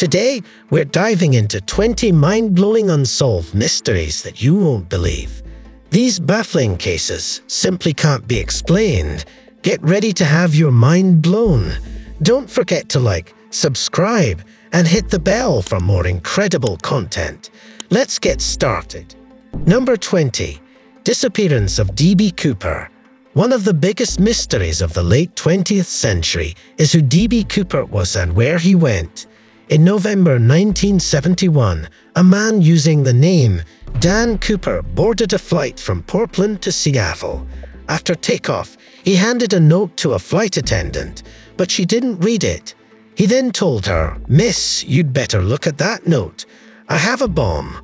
Today, we're diving into 20 mind-blowing unsolved mysteries that you won't believe. These baffling cases simply can't be explained. Get ready to have your mind blown. Don't forget to like, subscribe, and hit the bell for more incredible content. Let's get started. Number 20. Disappearance of D.B. Cooper. One of the biggest mysteries of the late 20th century is who D.B. Cooper was and where he went. In November 1971, a man using the name Dan Cooper boarded a flight from Portland to Seattle. After takeoff, he handed a note to a flight attendant, but she didn't read it. He then told her, "Miss, you'd better look at that note. I have a bomb."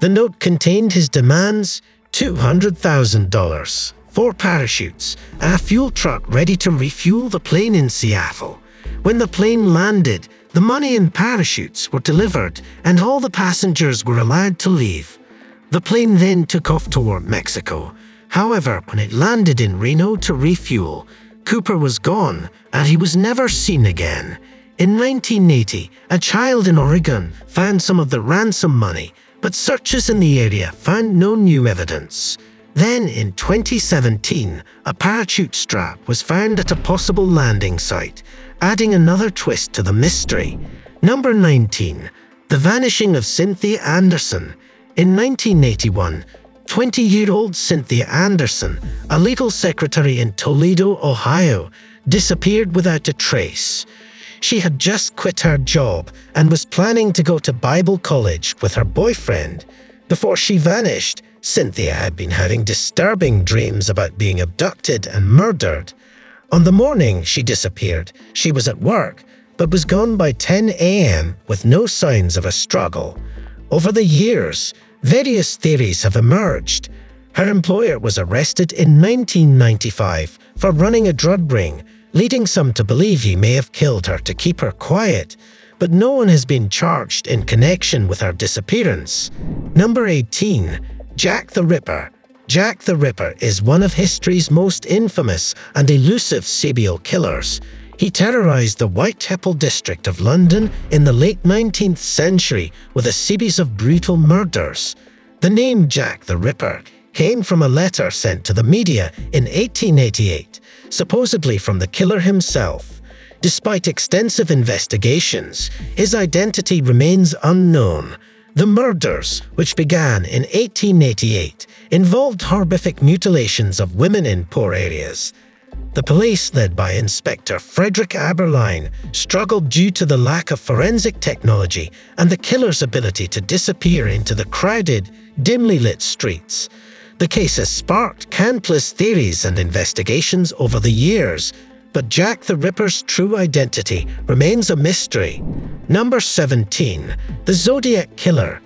The note contained his demands: $200,000, 4 parachutes, and a fuel truck ready to refuel the plane in Seattle. When the plane landed, the money and parachutes were delivered and all the passengers were allowed to leave. The plane then took off toward Mexico. However, when it landed in Reno to refuel, Cooper was gone and he was never seen again. In 1980, a child in Oregon found some of the ransom money, but searches in the area found no new evidence. Then in 2017, a parachute strap was found at a possible landing site, adding another twist to the mystery. Number 19. The vanishing of Cynthia Anderson. In 1981, 20-year-old Cynthia Anderson, a legal secretary in Toledo, Ohio, disappeared without a trace. She had just quit her job and was planning to go to Bible college with her boyfriend. Before she vanished, Cynthia had been having disturbing dreams about being abducted and murdered. On the morning she disappeared, she was at work, but was gone by 10 a.m. with no signs of a struggle. Over the years, various theories have emerged. Her employer was arrested in 1995 for running a drug ring, leading some to believe he may have killed her to keep her quiet, but no one has been charged in connection with her disappearance. Number 18. Jack the Ripper. Jack the Ripper is one of history's most infamous and elusive serial killers. He terrorized the Whitechapel district of London in the late 19th century with a series of brutal murders. The name Jack the Ripper came from a letter sent to the media in 1888, supposedly from the killer himself. Despite extensive investigations, his identity remains unknown. The murders, which began in 1888, involved horrific mutilations of women in poor areas. The police, led by Inspector Frederick Aberline, struggled due to the lack of forensic technology and the killer's ability to disappear into the crowded, dimly lit streets. The case has sparked countless theories and investigations over the years, but Jack the Ripper's true identity remains a mystery. Number 17. The Zodiac Killer.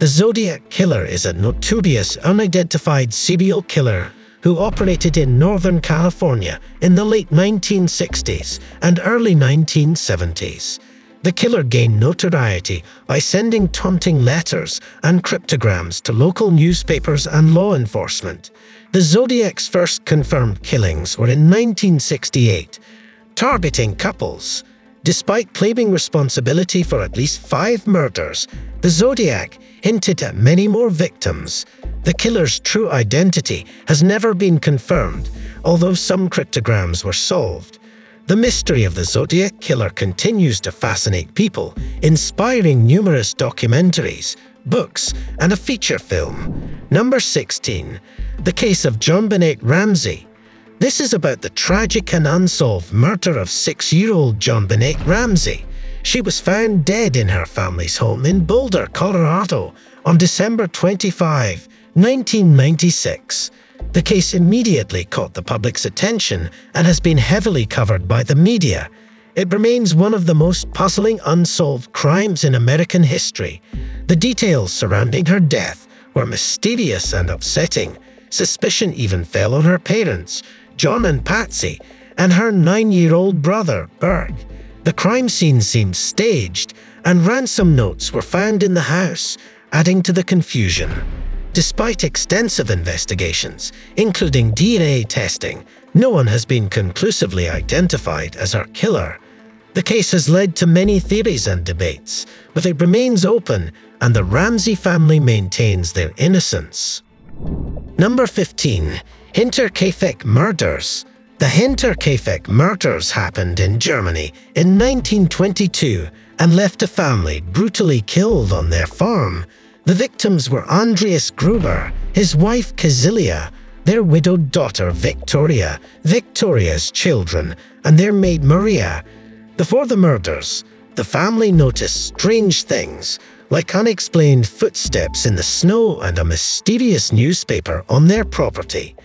The Zodiac Killer is a notorious, unidentified serial killer who operated in Northern California in the late 1960s and early 1970s. The killer gained notoriety by sending taunting letters and cryptograms to local newspapers and law enforcement. The Zodiac's first confirmed killings were in 1968, targeting couples. Despite claiming responsibility for at least 5 murders, the Zodiac hinted at many more victims. The killer's true identity has never been confirmed, although some cryptograms were solved. The mystery of the Zodiac Killer continues to fascinate people, inspiring numerous documentaries, books, and a feature film. Number 16. The case of JonBenét Ramsey. This is about the tragic and unsolved murder of 6-year-old JonBenét Ramsey. She was found dead in her family's home in Boulder, Colorado, on December 25, 1996. The case immediately caught the public's attention and has been heavily covered by the media. It remains one of the most puzzling unsolved crimes in American history. The details surrounding her death were mysterious and upsetting. Suspicion even fell on her parents, John and Patsy, and her 9-year-old brother, Burke. The crime scene seemed staged, and ransom notes were found in the house, adding to the confusion. Despite extensive investigations, including DNA testing, no one has been conclusively identified as her killer. The case has led to many theories and debates, but it remains open and the Ramsey family maintains their innocence. Number 15. Hinterkaifeck Murders. The Hinterkaifeck murders happened in Germany in 1922 and left a family brutally killed on their farm. The victims were Andreas Gruber, his wife Kazilia, their widowed daughter Victoria, Victoria's children, and their maid Maria. Before the murders, the family noticed strange things, like unexplained footsteps in the snow and a mysterious newspaper on their property.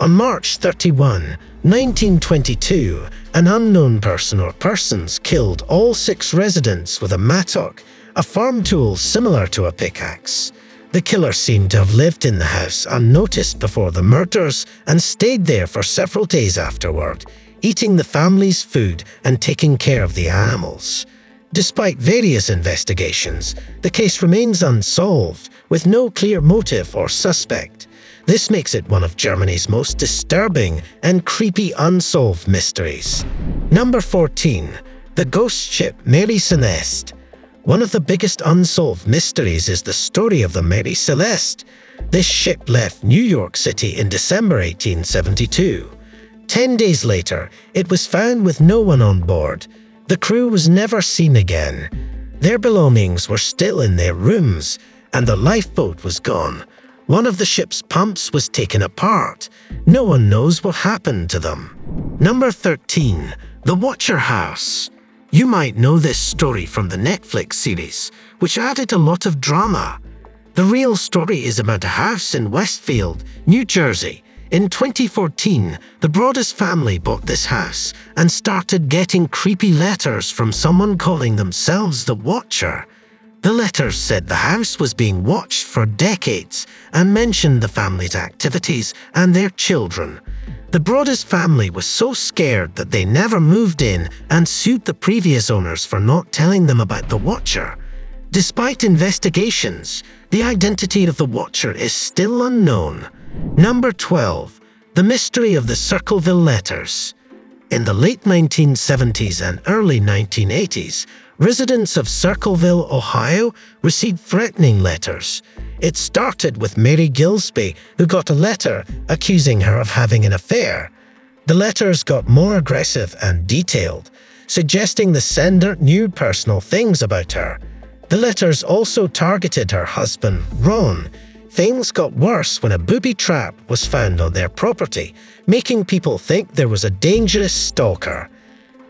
On March 31, 1922, an unknown person or persons killed all 6 residents with a mattock, a farm tool similar to a pickaxe. The killer seemed to have lived in the house unnoticed before the murders and stayed there for several days afterward, eating the family's food and taking care of the animals. Despite various investigations, the case remains unsolved, with no clear motive or suspect. This makes it one of Germany's most disturbing and creepy unsolved mysteries. Number 14. The Ghost Ship Mary Celeste. One of the biggest unsolved mysteries is the story of the Mary Celeste. This ship left New York City in December 1872. 10 days later, it was found with no one on board. The crew was never seen again. Their belongings were still in their rooms, and the lifeboat was gone. One of the ship's pumps was taken apart. No one knows what happened to them. Number 13. The Watcher House. You might know this story from the Netflix series, which added a lot of drama. The real story is about a house in Westfield, New Jersey. In 2014, the Broaddus family bought this house and started getting creepy letters from someone calling themselves the Watcher. The letters said the house was being watched for decades and mentioned the family's activities and their children. The Broaddus family was so scared that they never moved in and sued the previous owners for not telling them about the Watcher. Despite investigations, the identity of the Watcher is still unknown. Number 12. The Mystery of the Circleville Letters. In the late 1970s and early 1980s, residents of Circleville, Ohio, received threatening letters. It started with Mary Gillespie, who got a letter accusing her of having an affair. The letters got more aggressive and detailed, suggesting the sender knew personal things about her. The letters also targeted her husband, Ron. Things got worse when a booby trap was found on their property, making people think there was a dangerous stalker.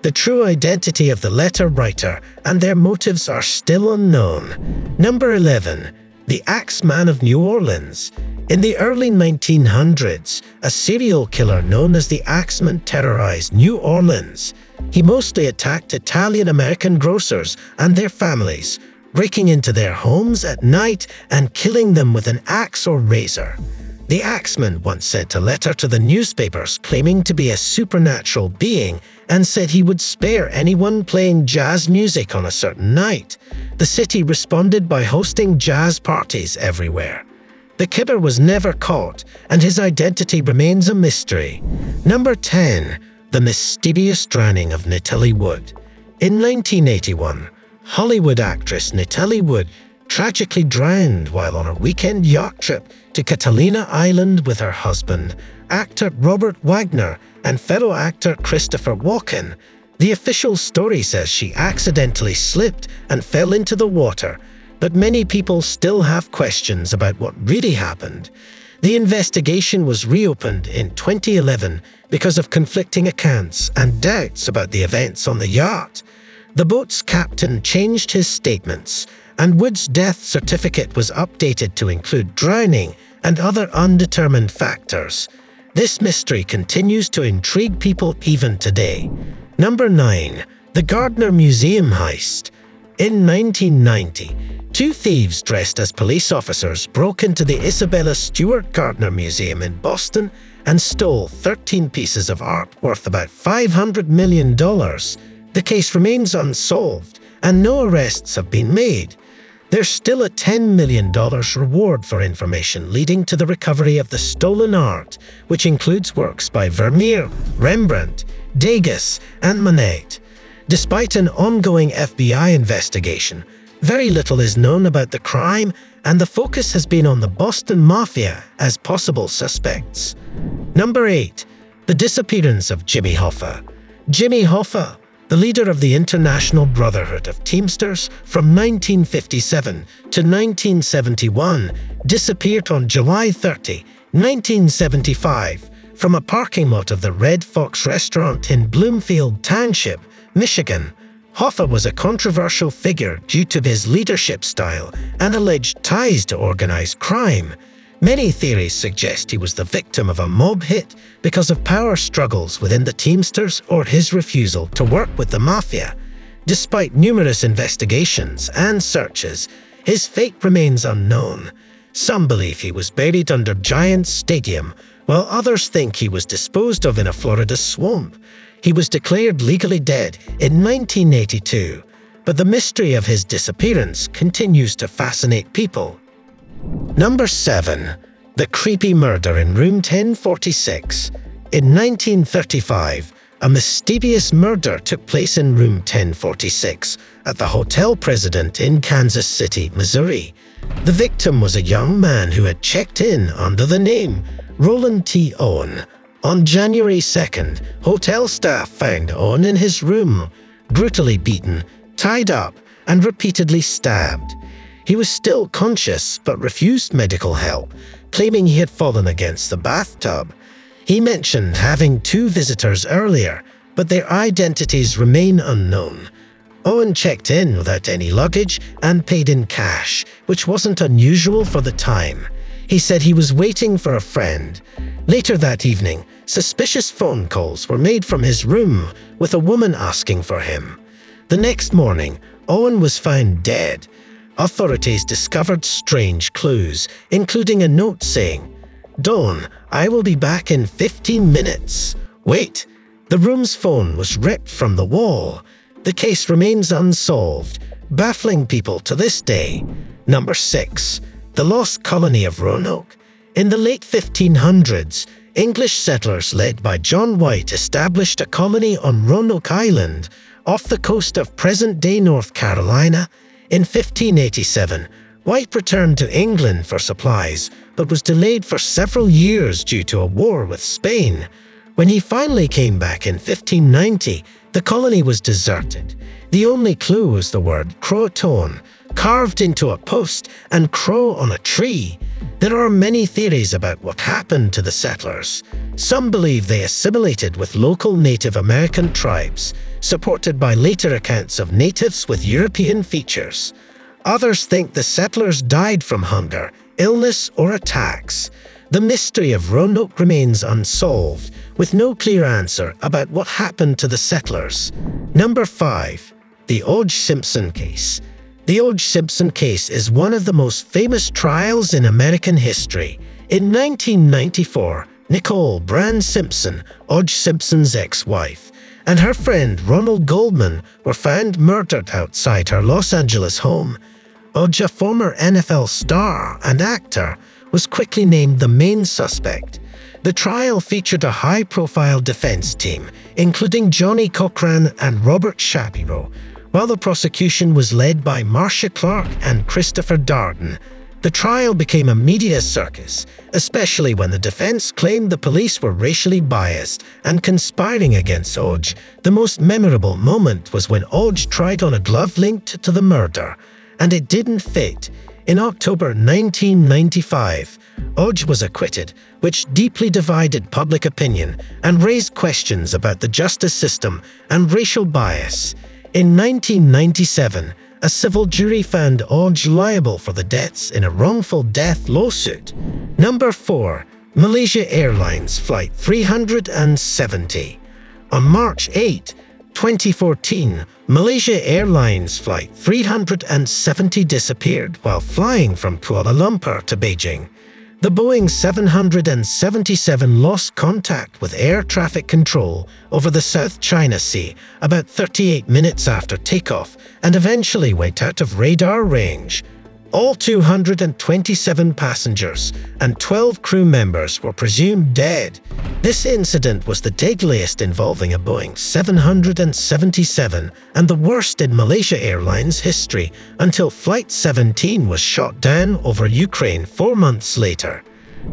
The true identity of the letter writer and their motives are still unknown. Number 11. The Axeman of New Orleans. In the early 1900s, a serial killer known as the Axeman terrorized New Orleans. He mostly attacked Italian-American grocers and their families, breaking into their homes at night and killing them with an axe or razor. The Axeman once sent a letter to the newspapers claiming to be a supernatural being and said he would spare anyone playing jazz music on a certain night. The city responded by hosting jazz parties everywhere. The killer was never caught and his identity remains a mystery. Number 10. The Mysterious Drowning of Natalie Wood. In 1981, Hollywood actress Natalie Wood tragically drowned while on a weekend yacht trip to Catalina Island with her husband, actor Robert Wagner, and fellow actor Christopher Walken. The official story says she accidentally slipped and fell into the water, but many people still have questions about what really happened. The investigation was reopened in 2011 because of conflicting accounts and doubts about the events on the yacht. The boat's captain changed his statements, and Wood's death certificate was updated to include drowning and other undetermined factors. This mystery continues to intrigue people even today. Number 9. The Gardner Museum Heist. In 1990, 2 thieves dressed as police officers broke into the Isabella Stewart Gardner Museum in Boston and stole 13 pieces of art worth about $500 million. The case remains unsolved and no arrests have been made. There's still a $10 million reward for information leading to the recovery of the stolen art, which includes works by Vermeer, Rembrandt, Degas, and Monet. Despite an ongoing FBI investigation, very little is known about the crime, and the focus has been on the Boston Mafia as possible suspects. Number 8. The disappearance of Jimmy Hoffa. Jimmy Hoffa, the leader of the International Brotherhood of Teamsters from 1957 to 1971, disappeared on July 30, 1975, from a parking lot of the Red Fox restaurant in Bloomfield Township, Michigan. Hoffa was a controversial figure due to his leadership style and alleged ties to organized crime. Many theories suggest he was the victim of a mob hit because of power struggles within the Teamsters or his refusal to work with the Mafia. Despite numerous investigations and searches, his fate remains unknown. Some believe he was buried under Giants Stadium, while others think he was disposed of in a Florida swamp. He was declared legally dead in 1982, but the mystery of his disappearance continues to fascinate people. Number 7. The creepy murder in room 1046. In 1935, a mysterious murder took place in room 1046 at the Hotel President in Kansas City, Missouri. The victim was a young man who had checked in under the name Roland T. Owen. On January 2nd, hotel staff found Owen in his room, brutally beaten, tied up, and repeatedly stabbed. He was still conscious but refused medical help, claiming he had fallen against the bathtub. He mentioned having 2 visitors earlier, but their identities remain unknown. Owen checked in without any luggage and paid in cash, which wasn't unusual for the time. He said he was waiting for a friend. Later that evening, suspicious phone calls were made from his room, with a woman asking for him. The next morning, Owen was found dead. Authorities discovered strange clues, including a note saying, "Dawn, I will be back in 15 minutes. Wait." The room's phone was ripped from the wall. The case remains unsolved, baffling people to this day. Number 6. The lost colony of Roanoke. In the late 1500s, English settlers led by John White established a colony on Roanoke Island off the coast of present-day North Carolina. In 1587, White returned to England for supplies but was delayed for several years due to a war with Spain. When he finally came back in 1590, the colony was deserted. The only clue was the word Croton, carved into a post and crow on a tree. There are many theories about what happened to the settlers. Some believe they assimilated with local Native American tribes, supported by later accounts of natives with European features. Others think the settlers died from hunger, illness, or attacks. The mystery of Roanoke remains unsolved, with no clear answer about what happened to the settlers. Number 5. The O.J. Simpson case. The O.J. Simpson case is one of the most famous trials in American history. In 1994, Nicole Brand Simpson, O.J. Simpson's ex-wife, and her friend Ronald Goldman were found murdered outside her Los Angeles home. O.J., a former NFL star and actor, was quickly named the main suspect. The trial featured a high-profile defense team, including Johnny Cochran and Robert Shapiro, while the prosecution was led by Marcia Clark and Christopher Darden. The trial became a media circus, especially when the defense claimed the police were racially biased and conspiring against Oj. The most memorable moment was when Oj tried on a glove linked to the murder, and it didn't fit. In October 1995, Oj was acquitted, which deeply divided public opinion and raised questions about the justice system and racial bias. In 1997, a civil jury found Oj liable for the deaths in a wrongful death lawsuit. Number 4. Malaysia Airlines Flight 370. On March 8, 2014, Malaysia Airlines Flight 370 disappeared while flying from Kuala Lumpur to Beijing. The Boeing 777 lost contact with air traffic control over the South China Sea about 38 minutes after takeoff and eventually went out of radar range. All 227 passengers and 12 crew members were presumed dead. This incident was the deadliest involving a Boeing 777 and the worst in Malaysia Airlines history until Flight 17 was shot down over Ukraine 4 months later.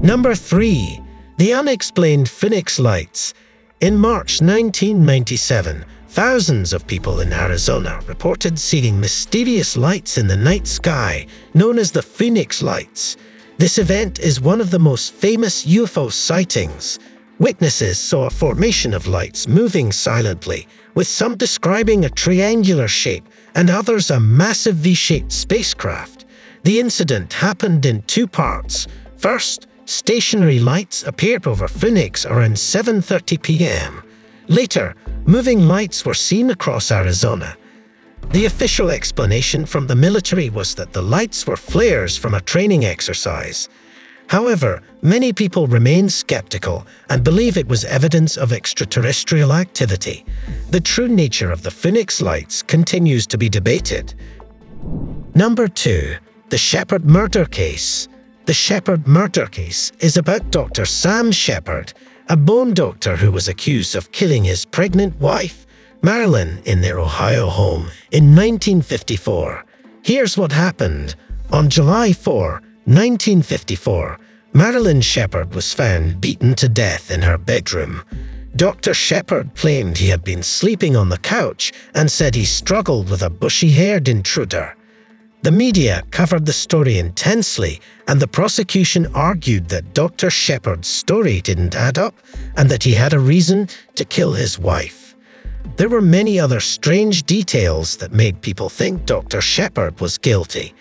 Number 3. The unexplained Phoenix Lights. In March 1997, thousands of people in Arizona reported seeing mysterious lights in the night sky, known as the Phoenix Lights. This event is one of the most famous UFO sightings. Witnesses saw a formation of lights moving silently, with some describing a triangular shape and others a massive V-shaped spacecraft. The incident happened in two parts. First, stationary lights appeared over Phoenix around 7:30 p.m. Later, moving lights were seen across Arizona. The official explanation from the military was that the lights were flares from a training exercise. However, many people remain skeptical and believe it was evidence of extraterrestrial activity. The true nature of the Phoenix Lights continues to be debated. Number 2. The Sheppard Murder Case. The Sheppard murder case is about Dr. Sam Sheppard, a bone doctor who was accused of killing his pregnant wife, Marilyn, in their Ohio home in 1954. Here's what happened. On July 4, 1954, Marilyn Sheppard was found beaten to death in her bedroom. Dr. Sheppard claimed he had been sleeping on the couch and said he struggled with a bushy-haired intruder. The media covered the story intensely, and the prosecution argued that Dr. Sheppard's story didn't add up and that he had a reason to kill his wife. There were many other strange details that made people think Dr. Sheppard was guilty.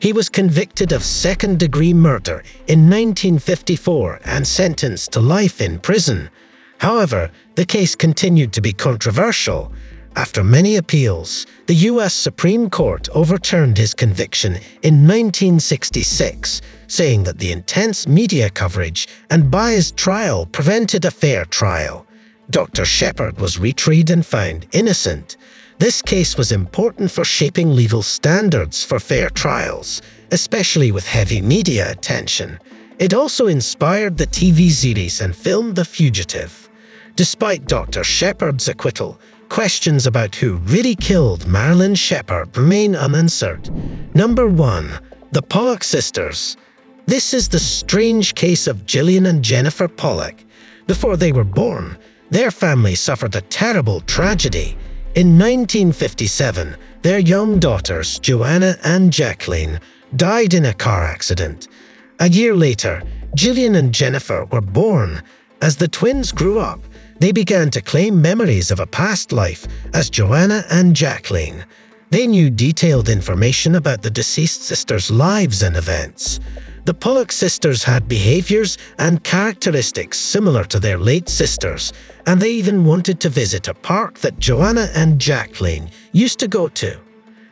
He was convicted of second-degree murder in 1954 and sentenced to life in prison. However, the case continued to be controversial. After many appeals, the U.S. Supreme Court overturned his conviction in 1966, saying that the intense media coverage and biased trial prevented a fair trial. Dr. Sheppard was retried and found innocent. This case was important for shaping legal standards for fair trials, especially with heavy media attention. It also inspired the TV series and film The Fugitive. Despite Dr. Sheppard's acquittal, questions about who really killed Marilyn Sheppard remain unanswered. Number 1. The Pollock Sisters. This is the strange case of Gillian and Jennifer Pollock. Before they were born, their family suffered a terrible tragedy. In 1957, their young daughters, Joanna and Jacqueline, died in a car accident. A year later, Gillian and Jennifer were born. As the twins grew up, they began to claim memories of a past life as Joanna and Jacqueline. They knew detailed information about the deceased sisters' lives and events. The Pollock sisters had behaviors and characteristics similar to their late sisters, and they even wanted to visit a park that Joanna and Jacqueline used to go to.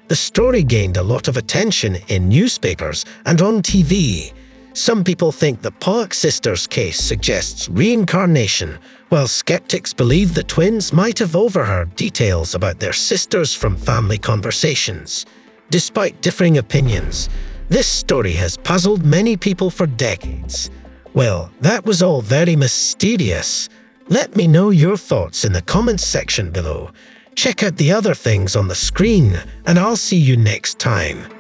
The story gained a lot of attention in newspapers and on TV. Some people think the Pollock sisters' case suggests reincarnation, while skeptics believe the twins might have overheard details about their sisters from family conversations. Despite differing opinions, this story has puzzled many people for decades. Well, that was all very mysterious. Let me know your thoughts in the comments section below. Check out the other things on the screen, and I'll see you next time.